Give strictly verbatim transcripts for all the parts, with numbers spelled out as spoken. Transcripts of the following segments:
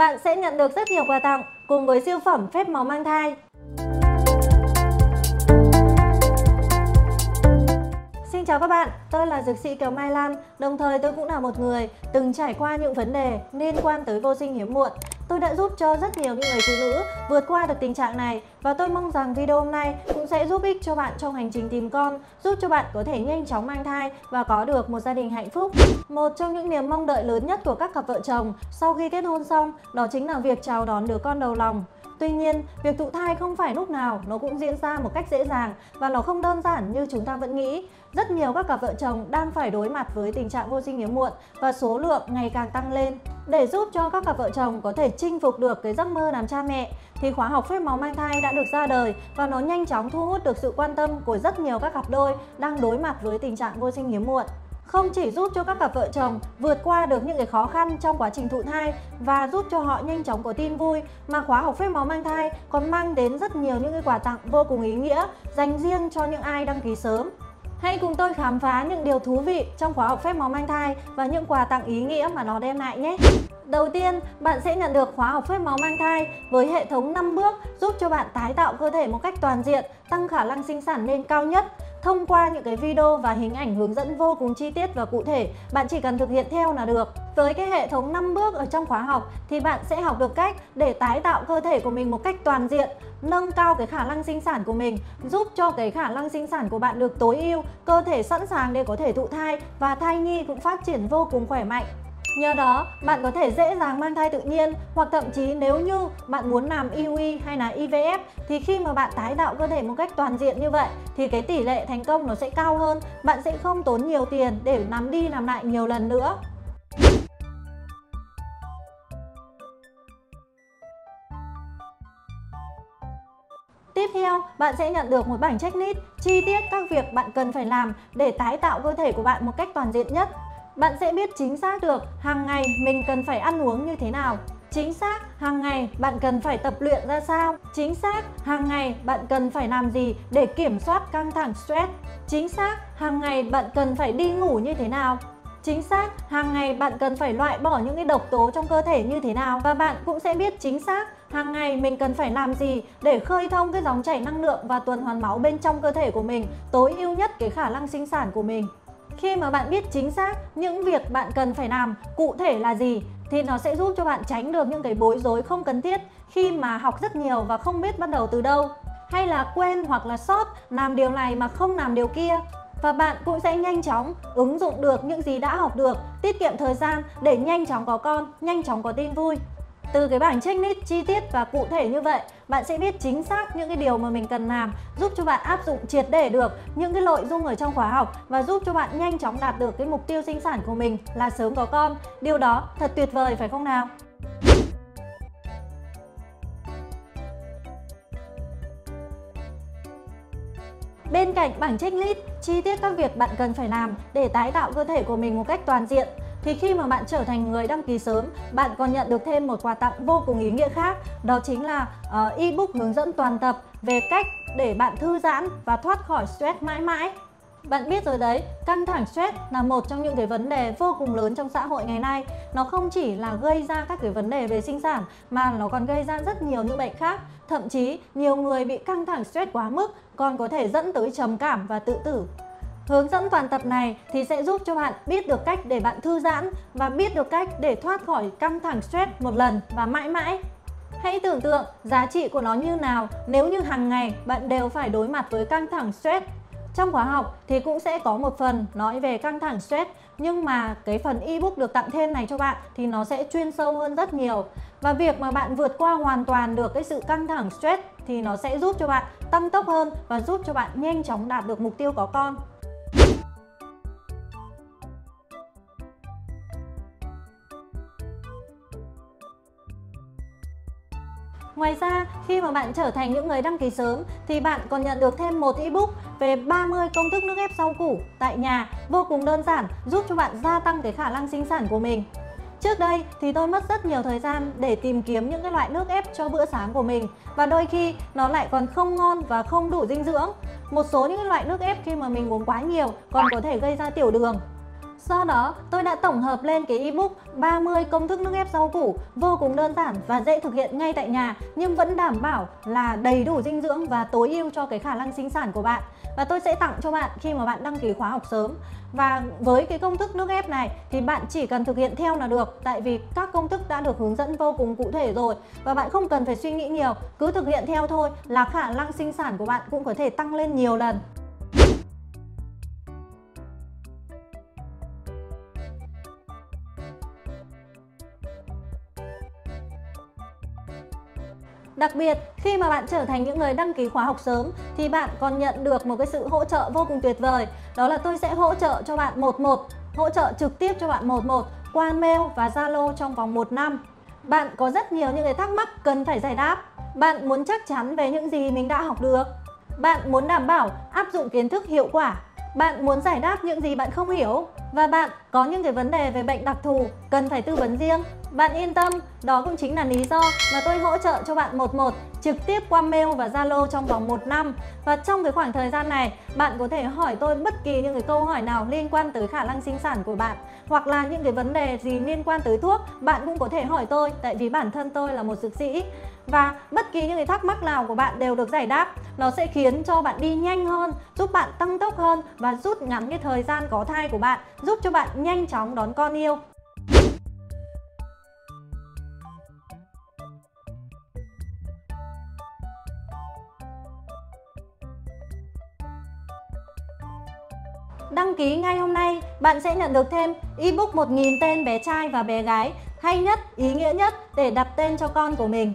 bạn sẽ nhận được rất nhiều quà tặng cùng với siêu phẩm Phép Màu Mang Thai. Xin chào các bạn, tôi là dược sĩ Kiều Mai Lan, đồng thời tôi cũng là một người từng trải qua những vấn đề liên quan tới vô sinh hiếm muộn. Tôi đã giúp cho rất nhiều những người phụ nữ vượt qua được tình trạng này và tôi mong rằng video hôm nay cũng sẽ giúp ích cho bạn trong hành trình tìm con, giúp cho bạn có thể nhanh chóng mang thai và có được một gia đình hạnh phúc. Một trong những niềm mong đợi lớn nhất của các cặp vợ chồng sau khi kết hôn xong đó chính là việc chào đón đứa con đầu lòng. Tuy nhiên, việc thụ thai không phải lúc nào nó cũng diễn ra một cách dễ dàng và nó không đơn giản như chúng ta vẫn nghĩ. Rất nhiều các cặp vợ chồng đang phải đối mặt với tình trạng vô sinh hiếm muộn và số lượng ngày càng tăng lên. Để giúp cho các cặp vợ chồng có thể chinh phục được cái giấc mơ làm cha mẹ thì khóa học Phép Màu Mang Thai đã được ra đời và nó nhanh chóng thu hút được sự quan tâm của rất nhiều các cặp đôi đang đối mặt với tình trạng vô sinh hiếm muộn. Không chỉ giúp cho các cặp vợ chồng vượt qua được những cái khó khăn trong quá trình thụ thai và giúp cho họ nhanh chóng có tin vui, mà khóa học Phép Màu Mang Thai còn mang đến rất nhiều những cái quà tặng vô cùng ý nghĩa dành riêng cho những ai đăng ký sớm. Hãy cùng tôi khám phá những điều thú vị trong khóa học Phép Màu Mang Thai và những quà tặng ý nghĩa mà nó đem lại nhé. Đầu tiên, bạn sẽ nhận được khóa học Phép Màu Mang Thai với hệ thống năm bước giúp cho bạn tái tạo cơ thể một cách toàn diện, tăng khả năng sinh sản lên cao nhất. Thông qua những cái video và hình ảnh hướng dẫn vô cùng chi tiết và cụ thể, bạn chỉ cần thực hiện theo là được. Với cái hệ thống năm bước ở trong khóa học thì bạn sẽ học được cách để tái tạo cơ thể của mình một cách toàn diện, nâng cao cái khả năng sinh sản của mình, giúp cho cái khả năng sinh sản của bạn được tối ưu, cơ thể sẵn sàng để có thể thụ thai và thai nhi cũng phát triển vô cùng khỏe mạnh. Nhờ đó, bạn có thể dễ dàng mang thai tự nhiên hoặc thậm chí nếu như bạn muốn làm I U I hay là I V F thì khi mà bạn tái tạo cơ thể một cách toàn diện như vậy thì cái tỷ lệ thành công nó sẽ cao hơn, bạn sẽ không tốn nhiều tiền để làm đi làm lại nhiều lần nữa. Tiếp theo, bạn sẽ nhận được một bảng checklist chi tiết các việc bạn cần phải làm để tái tạo cơ thể của bạn một cách toàn diện nhất. Bạn sẽ biết chính xác được hàng ngày mình cần phải ăn uống như thế nào. Chính xác hàng ngày bạn cần phải tập luyện ra sao. Chính xác hàng ngày bạn cần phải làm gì để kiểm soát căng thẳng stress. Chính xác hàng ngày bạn cần phải đi ngủ như thế nào. Chính xác hàng ngày bạn cần phải loại bỏ những cái độc tố trong cơ thể như thế nào. Và bạn cũng sẽ biết chính xác hàng ngày mình cần phải làm gì để khơi thông cái dòng chảy năng lượng và tuần hoàn máu bên trong cơ thể của mình, tối ưu nhất cái khả năng sinh sản của mình. Khi mà bạn biết chính xác những việc bạn cần phải làm cụ thể là gì thì nó sẽ giúp cho bạn tránh được những cái bối rối không cần thiết khi mà học rất nhiều và không biết bắt đầu từ đâu, hay là quên hoặc là sót làm điều này mà không làm điều kia. Và bạn cũng sẽ nhanh chóng ứng dụng được những gì đã học được, tiết kiệm thời gian để nhanh chóng có con, nhanh chóng có tin vui. Từ cái bảng checklist chi tiết và cụ thể như vậy, bạn sẽ biết chính xác những cái điều mà mình cần làm, giúp cho bạn áp dụng triệt để được những cái nội dung ở trong khóa học và giúp cho bạn nhanh chóng đạt được cái mục tiêu sinh sản của mình là sớm có con. Điều đó thật tuyệt vời phải không nào? Bên cạnh bảng checklist chi tiết các việc bạn cần phải làm để tái tạo cơ thể của mình một cách toàn diện, thì khi mà bạn trở thành người đăng ký sớm, bạn còn nhận được thêm một quà tặng vô cùng ý nghĩa khác. Đó chính là uh, ebook hướng dẫn toàn tập về cách để bạn thư giãn và thoát khỏi stress mãi mãi. Bạn biết rồi đấy, căng thẳng stress là một trong những cái vấn đề vô cùng lớn trong xã hội ngày nay. Nó không chỉ là gây ra các cái vấn đề về sinh sản mà nó còn gây ra rất nhiều những bệnh khác. Thậm chí nhiều người bị căng thẳng stress quá mức còn có thể dẫn tới trầm cảm và tự tử. Hướng dẫn toàn tập này thì sẽ giúp cho bạn biết được cách để bạn thư giãn và biết được cách để thoát khỏi căng thẳng stress một lần và mãi mãi. Hãy tưởng tượng giá trị của nó như nào nếu như hàng ngày bạn đều phải đối mặt với căng thẳng stress. Trong khóa học thì cũng sẽ có một phần nói về căng thẳng stress, nhưng mà cái phần ebook được tặng thêm này cho bạn thì nó sẽ chuyên sâu hơn rất nhiều. Và việc mà bạn vượt qua hoàn toàn được cái sự căng thẳng stress thì nó sẽ giúp cho bạn tăng tốc hơn và giúp cho bạn nhanh chóng đạt được mục tiêu có con. Ngoài ra, khi mà bạn trở thành những người đăng ký sớm thì bạn còn nhận được thêm một ebook về ba mươi công thức nước ép rau củ tại nhà vô cùng đơn giản, giúp cho bạn gia tăng cái khả năng sinh sản của mình. Trước đây thì tôi mất rất nhiều thời gian để tìm kiếm những cái loại nước ép cho bữa sáng của mình và đôi khi nó lại còn không ngon và không đủ dinh dưỡng. Một số những loại nước ép khi mà mình uống quá nhiều còn có thể gây ra tiểu đường. Do đó, tôi đã tổng hợp lên cái ebook ba mươi công thức nước ép rau củ vô cùng đơn giản và dễ thực hiện ngay tại nhà nhưng vẫn đảm bảo là đầy đủ dinh dưỡng và tối ưu cho cái khả năng sinh sản của bạn. Và tôi sẽ tặng cho bạn khi mà bạn đăng ký khóa học sớm. Và với cái công thức nước ép này thì bạn chỉ cần thực hiện theo là được, tại vì các công thức đã được hướng dẫn vô cùng cụ thể rồi và bạn không cần phải suy nghĩ nhiều, cứ thực hiện theo thôi là khả năng sinh sản của bạn cũng có thể tăng lên nhiều lần. Đặc biệt, khi mà bạn trở thành những người đăng ký khóa học sớm thì bạn còn nhận được một cái sự hỗ trợ vô cùng tuyệt vời. Đó là tôi sẽ hỗ trợ cho bạn một một, hỗ trợ trực tiếp cho bạn một một qua mail và Zalo trong vòng một năm. Bạn có rất nhiều những cái thắc mắc cần phải giải đáp. Bạn muốn chắc chắn về những gì mình đã học được. Bạn muốn đảm bảo áp dụng kiến thức hiệu quả. Bạn muốn giải đáp những gì bạn không hiểu. Và bạn có những cái vấn đề về bệnh đặc thù cần phải tư vấn riêng. Bạn yên tâm, đó cũng chính là lý do mà tôi hỗ trợ cho bạn một một trực tiếp qua mail và Zalo trong vòng một năm. Và trong cái khoảng thời gian này, bạn có thể hỏi tôi bất kỳ những cái câu hỏi nào liên quan tới khả năng sinh sản của bạn, hoặc là những cái vấn đề gì liên quan tới thuốc, bạn cũng có thể hỏi tôi, tại vì bản thân tôi là một dược sĩ. Và bất kỳ những cái thắc mắc nào của bạn đều được giải đáp. Nó sẽ khiến cho bạn đi nhanh hơn, giúp bạn tăng tốc hơn và rút ngắn cái thời gian có thai của bạn, giúp cho bạn nhanh chóng đón con yêu. Đăng ký ngay hôm nay, bạn sẽ nhận được thêm ebook một nghìn tên bé trai và bé gái hay nhất, ý nghĩa nhất để đặt tên cho con của mình.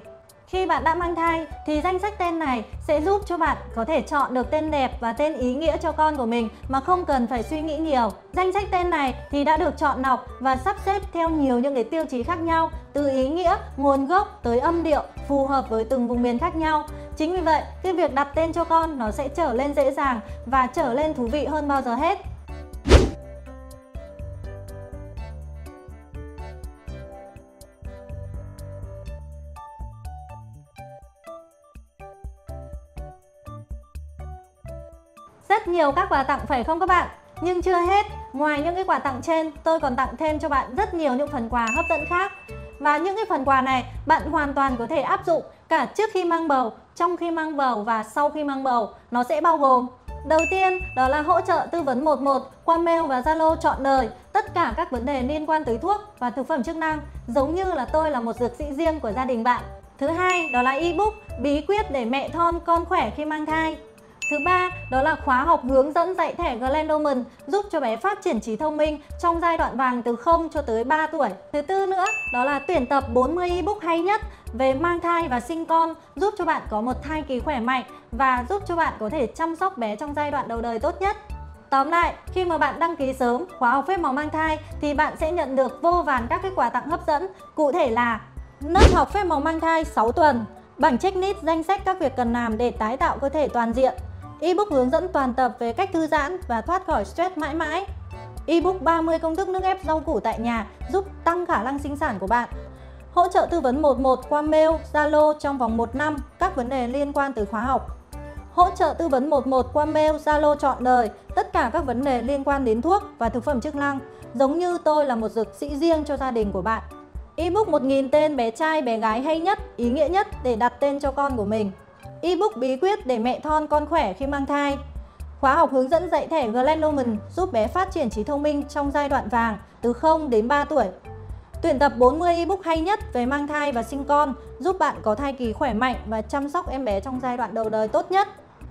Khi bạn đã mang thai thì danh sách tên này sẽ giúp cho bạn có thể chọn được tên đẹp và tên ý nghĩa cho con của mình mà không cần phải suy nghĩ nhiều. Danh sách tên này thì đã được chọn lọc và sắp xếp theo nhiều những cái tiêu chí khác nhau, từ ý nghĩa, nguồn gốc tới âm điệu phù hợp với từng vùng miền khác nhau. Chính vì vậy, cái việc đặt tên cho con nó sẽ trở lên dễ dàng và trở lên thú vị hơn bao giờ hết. Rất nhiều các quà tặng phải không các bạn? Nhưng chưa hết, ngoài những cái quà tặng trên, tôi còn tặng thêm cho bạn rất nhiều những phần quà hấp dẫn khác. Và những cái phần quà này bạn hoàn toàn có thể áp dụng cả trước khi mang bầu, trong khi mang bầu và sau khi mang bầu. Nó sẽ bao gồm: đầu tiên đó là hỗ trợ tư vấn một một qua mail và Zalo trọn đời tất cả các vấn đề liên quan tới thuốc và thực phẩm chức năng, giống như là tôi là một dược sĩ riêng của gia đình bạn. Thứ hai đó là ebook bí quyết để mẹ thon con khỏe khi mang thai. Thứ ba, đó là khóa học hướng dẫn dạy thẻ Glenn Doman giúp cho bé phát triển trí thông minh trong giai đoạn vàng từ không cho tới ba tuổi. Thứ tư nữa, đó là tuyển tập bốn mươi ebook hay nhất về mang thai và sinh con giúp cho bạn có một thai kỳ khỏe mạnh và giúp cho bạn có thể chăm sóc bé trong giai đoạn đầu đời tốt nhất. Tóm lại, khi mà bạn đăng ký sớm khóa học Phép Màu Mang Thai thì bạn sẽ nhận được vô vàn các cái quà tặng hấp dẫn, cụ thể là lớp học Phép Màu Mang Thai sáu tuần, bảng checklist danh sách các việc cần làm để tái tạo cơ thể toàn diện, ebook hướng dẫn toàn tập về cách thư giãn và thoát khỏi stress mãi mãi, ebook ba mươi công thức nước ép rau củ tại nhà giúp tăng khả năng sinh sản của bạn, hỗ trợ tư vấn một một qua mail, Zalo trong vòng một năm các vấn đề liên quan tới khóa học, hỗ trợ tư vấn một một qua mail, Zalo trọn đời tất cả các vấn đề liên quan đến thuốc và thực phẩm chức năng, giống như tôi là một dược sĩ riêng cho gia đình của bạn, ebook một nghìn tên bé trai bé gái hay nhất, ý nghĩa nhất để đặt tên cho con của mình, ebook bí quyết để mẹ thon con khỏe khi mang thai, khóa học hướng dẫn dạy thẻ Glenn Doman giúp bé phát triển trí thông minh trong giai đoạn vàng từ không đến ba tuổi, tuyển tập bốn mươi ebook hay nhất về mang thai và sinh con giúp bạn có thai kỳ khỏe mạnh và chăm sóc em bé trong giai đoạn đầu đời tốt nhất.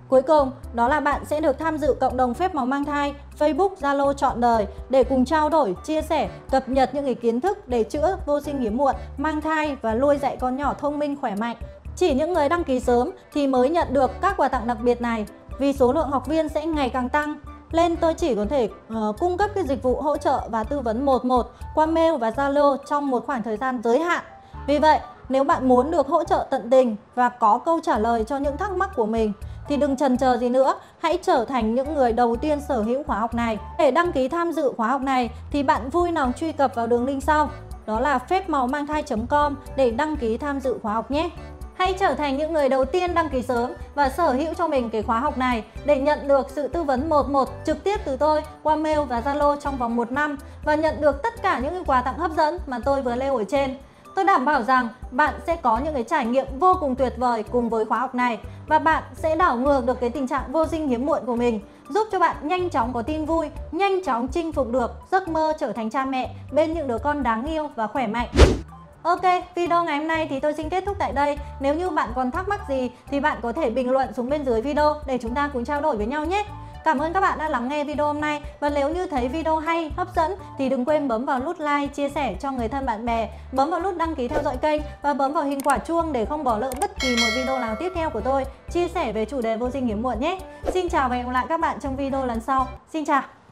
Cuối cùng, đó là bạn sẽ được tham dự cộng đồng Phép Màu Mang Thai, Facebook, Zalo trọn đời để cùng trao đổi, chia sẻ, cập nhật những kiến thức để chữa vô sinh hiếm muộn, mang thai và nuôi dạy con nhỏ thông minh khỏe mạnh. Chỉ những người đăng ký sớm thì mới nhận được các quà tặng đặc biệt này, vì số lượng học viên sẽ ngày càng tăng. Nên tôi chỉ có thể uh, cung cấp cái dịch vụ hỗ trợ và tư vấn một một qua mail và Zalo trong một khoảng thời gian giới hạn. Vì vậy, nếu bạn muốn được hỗ trợ tận tình và có câu trả lời cho những thắc mắc của mình thì đừng chần chờ gì nữa, hãy trở thành những người đầu tiên sở hữu khóa học này. Để đăng ký tham dự khóa học này thì bạn vui lòng truy cập vào đường link sau, đó là phép màu mang thai chấm com để đăng ký tham dự khóa học nhé. Hãy trở thành những người đầu tiên đăng ký sớm và sở hữu cho mình cái khóa học này để nhận được sự tư vấn một một trực tiếp từ tôi qua mail và Zalo trong vòng một năm và nhận được tất cả những quà tặng hấp dẫn mà tôi vừa nêu ở trên. Tôi đảm bảo rằng bạn sẽ có những cái trải nghiệm vô cùng tuyệt vời cùng với khóa học này và bạn sẽ đảo ngược được cái tình trạng vô sinh hiếm muộn của mình, giúp cho bạn nhanh chóng có tin vui, nhanh chóng chinh phục được giấc mơ trở thành cha mẹ bên những đứa con đáng yêu và khỏe mạnh. Ok, video ngày hôm nay thì tôi xin kết thúc tại đây. Nếu như bạn còn thắc mắc gì thì bạn có thể bình luận xuống bên dưới video để chúng ta cùng trao đổi với nhau nhé. Cảm ơn các bạn đã lắng nghe video hôm nay và nếu như thấy video hay, hấp dẫn thì đừng quên bấm vào nút like, chia sẻ cho người thân bạn bè, bấm vào nút đăng ký theo dõi kênh và bấm vào hình quả chuông để không bỏ lỡ bất kỳ một video nào tiếp theo của tôi chia sẻ về chủ đề vô sinh hiếm muộn nhé. Xin chào và hẹn gặp lại các bạn trong video lần sau. Xin chào!